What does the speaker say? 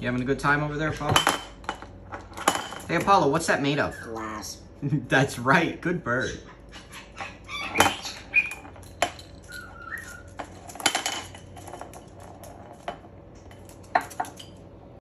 You having a good time over there, Apollo? Hey, Apollo, what's that made of? Glass. That's right. Good bird.